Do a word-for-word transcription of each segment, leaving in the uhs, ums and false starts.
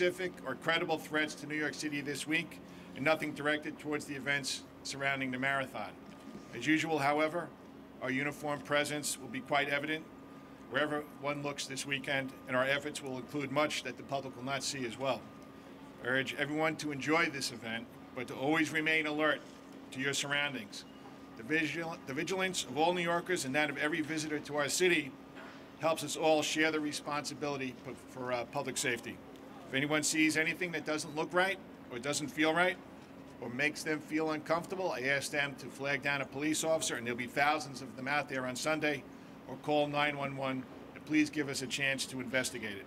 specific or credible threats to New York City this week, and nothing directed towards the events surrounding the marathon. As usual, however, our uniformed presence will be quite evident wherever one looks this weekend, and our efforts will include much that the public will not see as well. I urge everyone to enjoy this event, but to always remain alert to your surroundings. The, vigil the vigilance of all New Yorkers and that of every visitor to our city helps us all share the responsibility for uh, public safety. If anyone sees anything that doesn't look right, or doesn't feel right, or makes them feel uncomfortable, I ask them to flag down a police officer, and there'll be thousands of them out there on Sunday, or call nine one one, and please give us a chance to investigate it.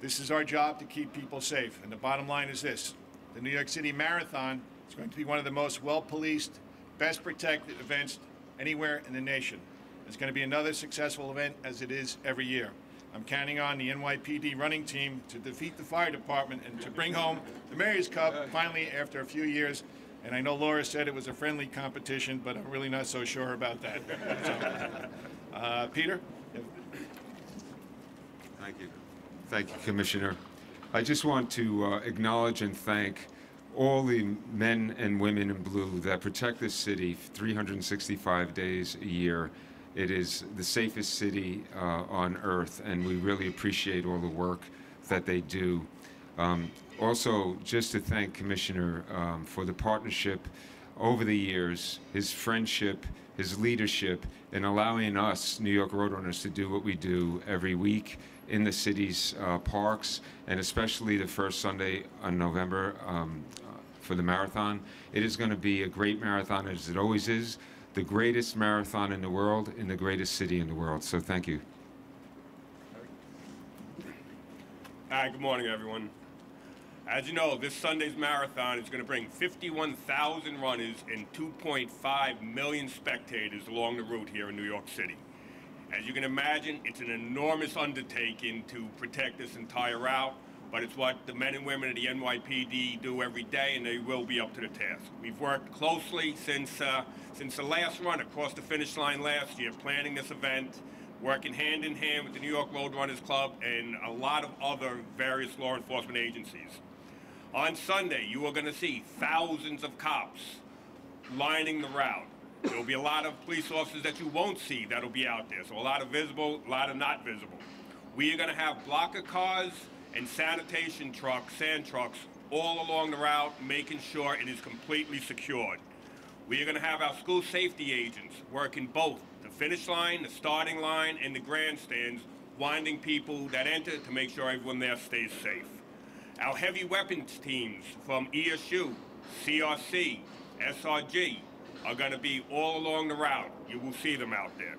This is our job to keep people safe, and the bottom line is this. The New York City Marathon is going to be one of the most well-policed, best protected events anywhere in the nation. It's going to be another successful event, as it is every year. I'm counting on the N Y P D running team to defeat the fire department and to bring home the Mayor's Cup finally after a few years. And I know Laura said it was a friendly competition, but I'm really not so sure about that. So, uh, Peter? Thank you. Thank you, Commissioner. I just want to uh, acknowledge and thank all the men and women in blue that protect this city three hundred sixty-five days a year. It is the safest city uh, on earth, and we really appreciate all the work that they do. Um, also, just to thank Commissioner um, for the partnership over the years, his friendship, his leadership, in allowing us, New York Road Runners, to do what we do every week in the city's uh, parks, and especially the first Sunday in November um, for the marathon. It is going to be a great marathon, as it always is. The greatest marathon in the world, in the greatest city in the world. So thank you. Hi, good morning, everyone. As you know, this Sunday's marathon is going to bring fifty-one thousand runners and two point five million spectators along the route here in New York City. As you can imagine, it's an enormous undertaking to protect this entire route, but it's what the men and women of the N Y P D do every day, and they will be up to the task. We've worked closely since, uh, since the last run across the finish line last year, planning this event, working hand in hand with the New York Road Runners Club and a lot of other various law enforcement agencies. On Sunday, you are gonna see thousands of cops lining the route. There'll be a lot of police officers that you won't see that'll be out there, so a lot of visible, a lot of not visible. We are gonna have blocker cars, and sanitation trucks, sand trucks, all along the route, making sure it is completely secured. We are going to have our school safety agents working both the finish line, the starting line, and the grandstands, winding people that enter to make sure everyone there stays safe. Our heavy weapons teams from E S U, C R C, S R G are going to be all along the route. You will see them out there.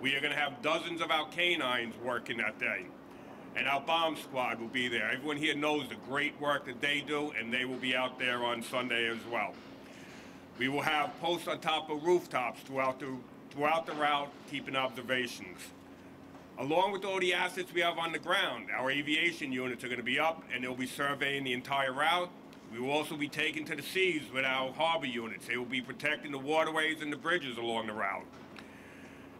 We are going to have dozens of our canines working that day. And our bomb squad will be there. Everyone here knows the great work that they do, and they will be out there on Sunday as well. We will have posts on top of rooftops throughout the, throughout the route, keeping observations. Along with all the assets we have on the ground, our aviation units are going to be up, and they'll be surveying the entire route. We will also be taken to the seas with our harbor units. They will be protecting the waterways and the bridges along the route.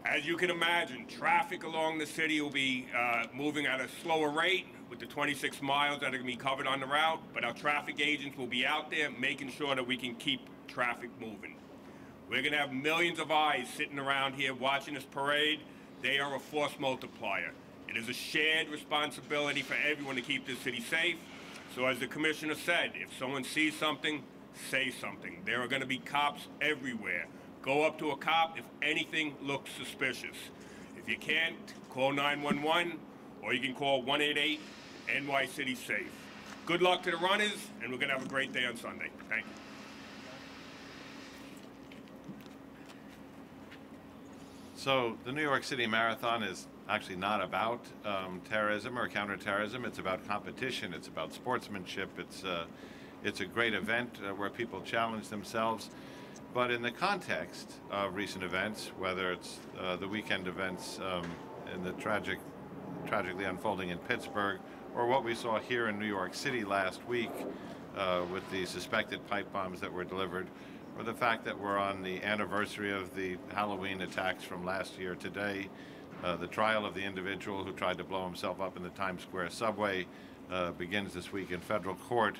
As you can imagine, traffic along the city will be uh, moving at a slower rate with the twenty-six miles that are going to be covered on the route, but our traffic agents will be out there making sure that we can keep traffic moving. We're going to have millions of eyes sitting around here watching this parade. They are a force multiplier. It is a shared responsibility for everyone to keep this city safe. So as the commissioner said, if someone sees something, say something. There are going to be cops everywhere. Go up to a cop if anything looks suspicious. If you can't, call nine one one, or you can call one eight eight N Y City Safe. Good luck to the runners, and we're going to have a great day on Sunday. Thank you. So the New York City Marathon is actually not about um, terrorism or counterterrorism. It's about competition. It's about sportsmanship. It's, uh, it's a great event uh, where people challenge themselves. But in the context of recent events, whether it's uh, the weekend events um, and the tragic, tragically unfolding in Pittsburgh, or what we saw here in New York City last week uh, with the suspected pipe bombs that were delivered, or the fact that we're on the anniversary of the Halloween attacks from last year today, uh, the trial of the individual who tried to blow himself up in the Times Square subway, uh, begins this week in federal court,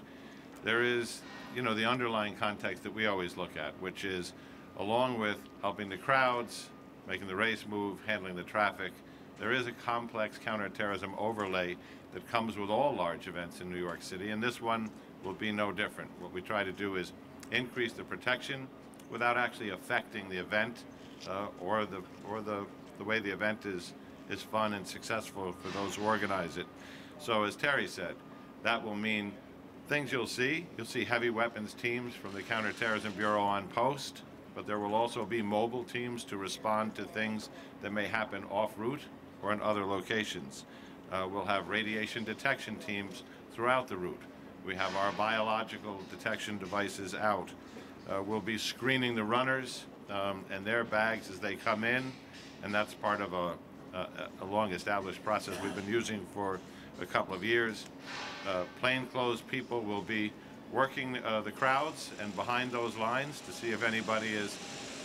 there is, you know, the underlying context that we always look at, which is along with helping the crowds, making the race move, handling the traffic, there is a complex counterterrorism overlay that comes with all large events in New York City, and this one will be no different. What we try to do is increase the protection without actually affecting the event uh, or the or the the way the event is is fun and successful for those who organize it. So as Terry said, that will mean things you'll see. You'll see heavy weapons teams from the Counterterrorism Bureau on post, but there will also be mobile teams to respond to things that may happen off route or in other locations. Uh, we'll have radiation detection teams throughout the route. We have our biological detection devices out. Uh, we'll be screening the runners um, and their bags as they come in, and that's part of a, a, a long-established process we've been using for a couple of years. Uh, plainclothes people will be working uh, the crowds and behind those lines to see if anybody is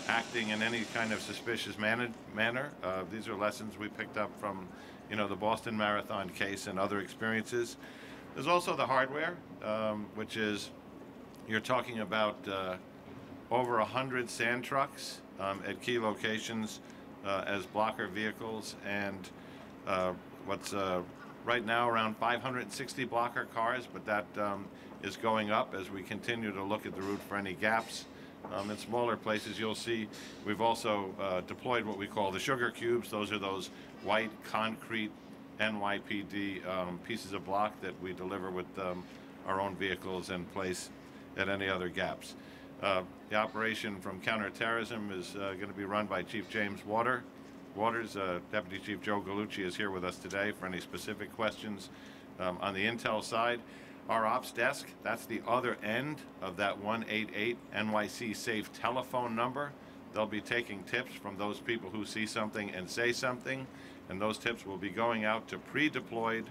acting in any kind of suspicious man manner. Uh, these are lessons we picked up from, you know, the Boston Marathon case and other experiences. There's also the hardware, um, which is, you're talking about uh, over one hundred sand trucks um, at key locations uh, as blocker vehicles, and uh, what's uh, right now around five hundred sixty blocker cars, but that um, is going up as we continue to look at the route for any gaps. Um, in smaller places, you'll see we've also uh, deployed what we call the sugar cubes. Those are those white concrete N Y P D um, pieces of block that we deliver with um, our own vehicles and place at any other gaps. Uh, the operation from counterterrorism is uh, going to be run by Chief James Water. Waters. Uh, Deputy Chief Joe Gallucci is here with us today for any specific questions. Um, on the intel side, our ops desk, that's the other end of that one eight eight N Y C Safe telephone number. They'll be taking tips from those people who see something and say something, and those tips will be going out to pre-deployed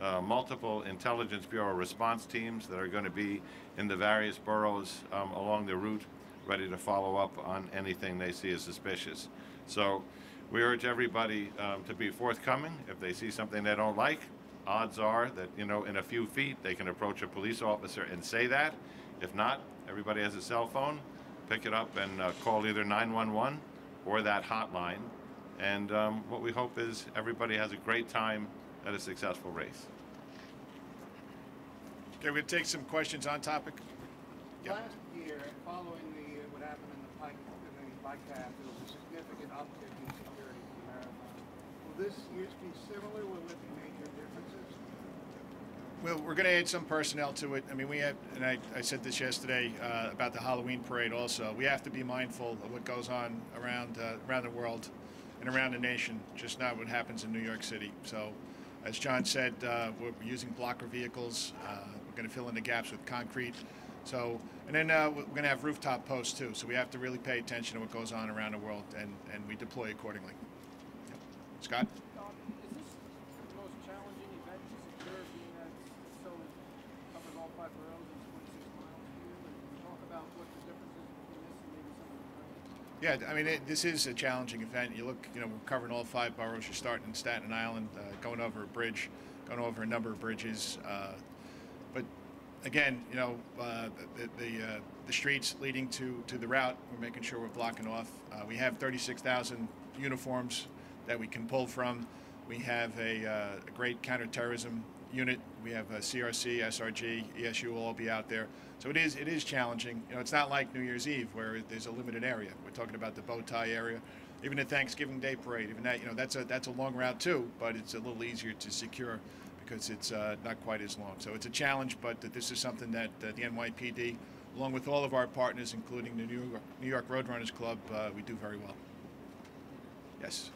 uh, multiple Intelligence Bureau response teams that are going to be in the various boroughs um, along the route, ready to follow up on anything they see as suspicious. So we urge everybody um, to be forthcoming. If they see something they don't like, odds are that, you know, in a few feet they can approach a police officer and say that. If not, everybody has a cell phone, pick it up and uh, call either nine one one or that hotline. And um, what we hope is everybody has a great time at a successful race. Okay, we'll take some questions on topic. Yep. Last year, following the what happened in the bike, in the bike path, there was a significant uptick in security in the marathon. Will this year be similar? Will it be major differences? Well, we're going to add some personnel to it. I mean, we have, and I, I said this yesterday uh, about the Halloween parade also, we have to be mindful of what goes on around uh, around the world and around the nation, just not what happens in New York City. So, as John said, uh, we're using blocker vehicles. Uh, we're going to fill in the gaps with concrete. So, and then uh, we're going to have rooftop posts too. So we have to really pay attention to what goes on around the world, and and we deploy accordingly. Yep. Scott? Um, is this the most challenging event to secure, being that it's so covers all five boroughs and twenty-six miles here? And can you talk about what the difference is between this and maybe some of the others? Yeah, I mean, it, this is a challenging event. You look, you know, we're covering all five boroughs. You're starting in Staten Island, uh, going over a bridge, going over a number of bridges. Uh, but again, you know, uh, the the, uh, the streets leading to to the route, we're making sure we're blocking off. Uh, we have thirty-six thousand uniforms that we can pull from. We have a, uh, a great counterterrorism unit. We have a C R C, S R G, E S U will all be out there. So it is it is challenging. You know, it's not like New Year's Eve where there's a limited area. We're talking about the bow tie area, even the Thanksgiving Day parade. Even that, you know, that's a that's a long route too, but it's a little easier to secure because it's uh, not quite as long. So it's a challenge, but that this is something that uh, the N Y P D, along with all of our partners, including the New York, New York Road Runners Club, uh, we do very well. Yes.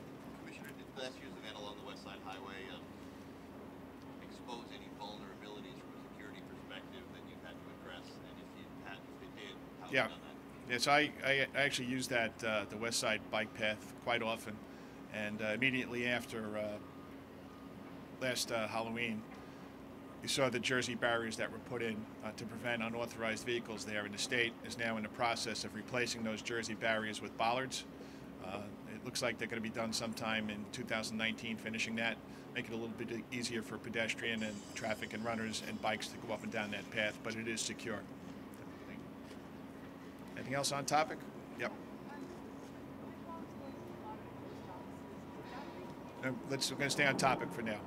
Commissioner, did last year's event along the West Side Highway um, expose any vulnerabilities from a security perspective that you've had to address? And if you had, if it did, how yeah. have you done that? Yes, I, I actually use that, uh, the West Side bike path quite often. And uh, immediately after uh, last uh, Halloween, you saw the Jersey barriers that were put in uh, to prevent unauthorized vehicles there. And the state is now in the process of replacing those Jersey barriers with bollards. Uh, it looks like they're going to be done sometime in two thousand nineteen, finishing that. make it a little bit easier for pedestrian and traffic and runners and bikes to go up and down that path, but it is secure. Anything else on topic? Yep. No, let's, we're going to stay on topic for now.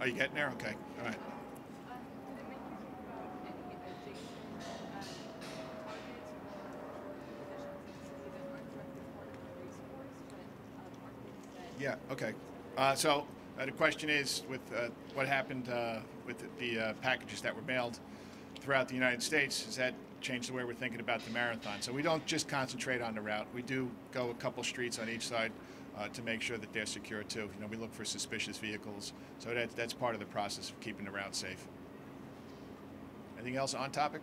Are you getting there? Okay. All right. Yeah, okay. Uh, so uh, the question is, with uh, what happened uh, with the, the uh, packages that were mailed throughout the United States, has that changed the way we're thinking about the marathon? So we don't just concentrate on the route. We do go a couple streets on each side uh, to make sure that they're secure, too. You know, we look for suspicious vehicles. So that, that's part of the process of keeping the route safe. Anything else on topic?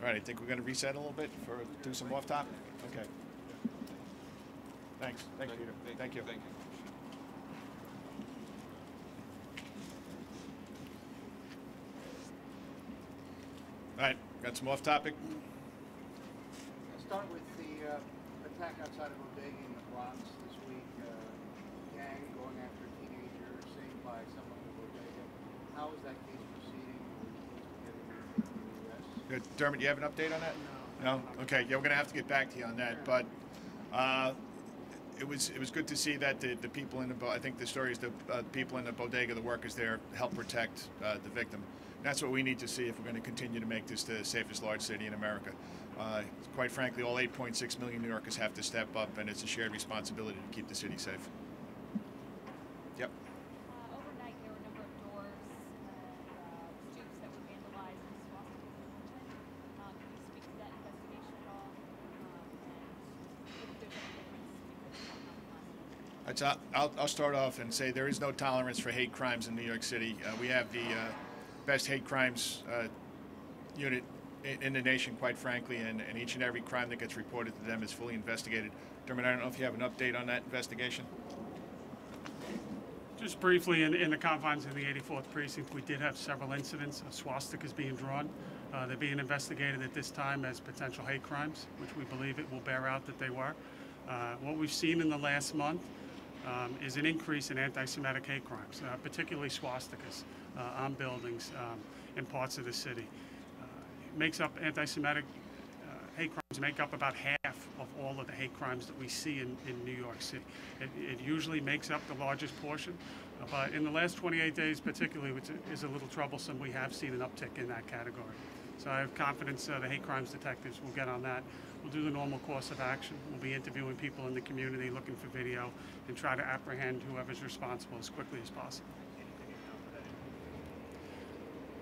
All right, I think we're going to reset a little bit for do some off topic. Okay. Thanks. Thank, Thank you, Peter. Thank, Thank you. you. Thank you. All right, got some off topic. I'll start with the uh, attack outside of Odega in the Bronx this week. Uh, gang going after a teenager saved by someone from Odega. How is that case proceeding? Good. Dermot, you have an update on that? No. No? Okay, yeah, we're going to have to get back to you on that. But. Uh, it was it was good to see that the, the people in the I think the story is the uh, people in the Bodega, the workers there, help protect uh, the victim. And that's what we need to see if we're going to continue to make this the safest large city in America. Uh, quite frankly, all eight point six million New Yorkers have to step up, and it's a shared responsibility to keep the city safe. Yep. Uh, overnight, there were a number of doors and uh, stoops that were vandalized in Boston. Um, can you speak to that investigation at all? I'll, I'll start off and say there is no tolerance for hate crimes in New York City. Uh, we have the uh, best hate crimes uh, unit in, in the nation, quite frankly, and, and each and every crime that gets reported to them is fully investigated. Dermot, I don't know if you have an update on that investigation. Just briefly, in, in the confines of the eighty-fourth precinct, we did have several incidents of swastikas being drawn. Uh, they're being investigated at this time as potential hate crimes, which we believe it will bear out that they were. Uh, what we've seen in the last month um, is an increase in anti-Semitic hate crimes, uh, particularly swastikas uh, on buildings um, in parts of the city. Uh, it makes up anti-Semitic uh, hate crimes make up about half of all of the hate crimes that we see in, in New York City. It, it usually makes up the largest portion, uh, but in the last twenty-eight days particularly, which is a little troublesome, we have seen an uptick in that category. So I have confidence uh, the hate crimes detectives will get on that. We'll do the normal course of action. We'll be interviewing people in the community, looking for video, and try to apprehend whoever's responsible as quickly as possible.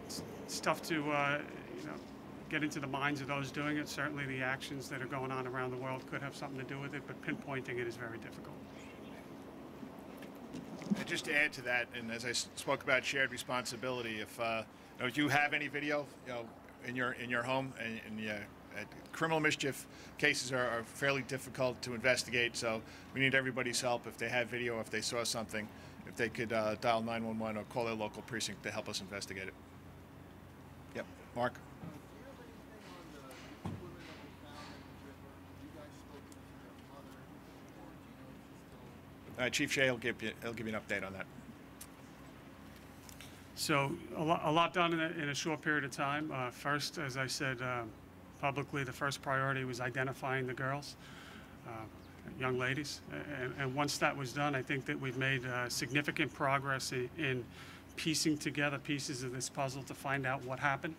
It's, it's tough to uh, you know, get into the minds of those doing it. Certainly the actions that are going on around the world could have something to do with it, but pinpointing it is very difficult. And just to add to that, and as I spoke about shared responsibility, if uh, you know, if you have any video, you know, in your in your home, and, and yeah, uh, criminal mischief cases are, are fairly difficult to investigate, so we need everybody's help. If they have video, if they saw something, if they could uh, dial nine one one or call their local precinct to help us investigate it. Yep, Mark. All right, Chief Shea will give you he'll give you an update on that. So a lot, a lot done in a, in a short period of time. Uh, first, as I said uh, publicly, the first priority was identifying the girls, uh, young ladies. And, and once that was done, I think that we've made uh, significant progress in, in piecing together pieces of this puzzle to find out what happened.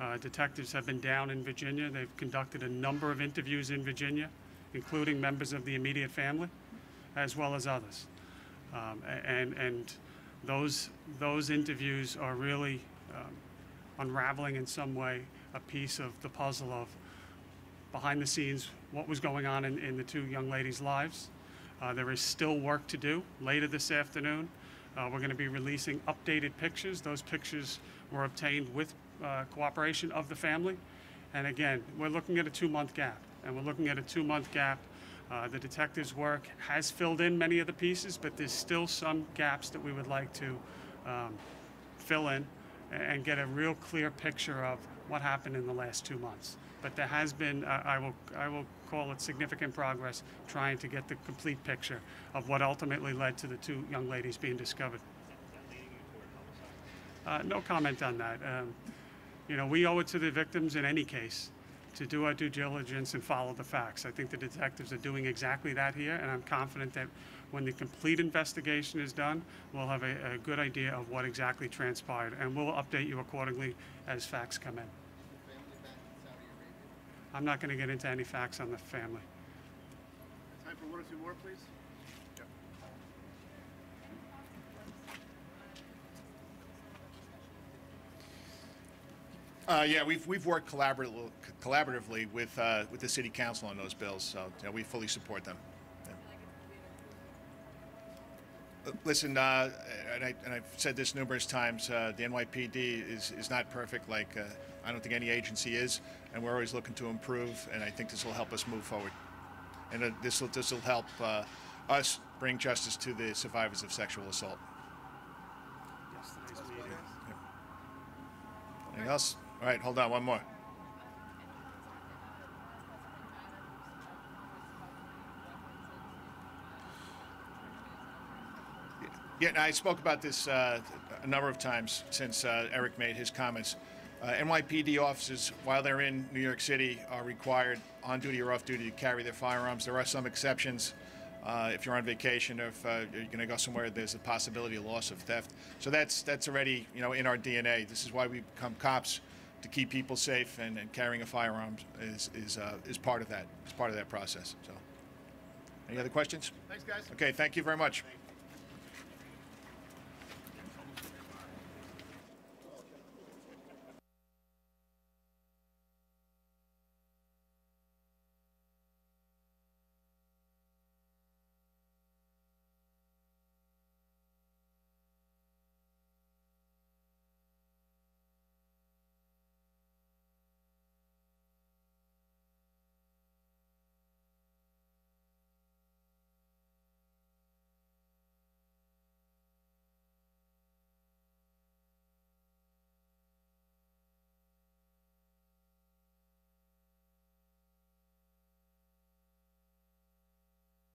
Uh, detectives have been down in Virginia. They've conducted a number of interviews in Virginia, including members of the immediate family, as well as others. Um, and and Those, those interviews are really um, unraveling in some way a piece of the puzzle of behind the scenes what was going on in, in the two young ladies' lives. Uh, there is still work to do. Later this afternoon, uh, we're going to be releasing updated pictures. Those pictures were obtained with uh, cooperation of the family. And again, we're looking at a two-month gap, and we're looking at a two-month gap. Uh, the detectives' work has filled in many of the pieces, but there's still some gaps that we would like to um, fill in and get a real clear picture of what happened in the last two months. But there has been, uh, I will, I will call it significant progress, trying to get the complete picture of what ultimately led to the two young ladies being discovered. Uh, no comment on that. Um, you know, we owe it to the victims in any case to do our due diligence and follow the facts. I think the detectives are doing exactly that here, and I'm confident that when the complete investigation is done, we'll have a, a good idea of what exactly transpired, and we'll update you accordingly as facts come in. I'm not going to get into any facts on the family. Time for one or two more, please. Yep. Uh, yeah, we've we've worked collaboratively collaboratively with uh, with the city council on those bills, so yeah, we fully support them. Listen, uh, and, I, and I've said this numerous times, uh, the N Y P D is, is not perfect, like uh, I don't think any agency is, and we're always looking to improve, and I think this will help us move forward. And uh, this will this will help uh, us bring justice to the survivors of sexual assault. Yesterday's meeting. Yeah. Okay. Anything else? All right, hold on, one more. Yeah, I spoke about this uh, a number of times since uh, Eric made his comments. Uh, N Y P D officers, while they're in New York City, are required on duty or off duty to carry their firearms. There are some exceptions. Uh, if you're on vacation, or if uh, you're going to go somewhere, there's a possibility of loss of theft. So that's that's already, you know, in our D N A. This is why we become cops, to keep people safe, and, and carrying a firearm is is uh, is part of that. It's part of that process. So, any other questions? Thanks, guys. Okay, thank you very much.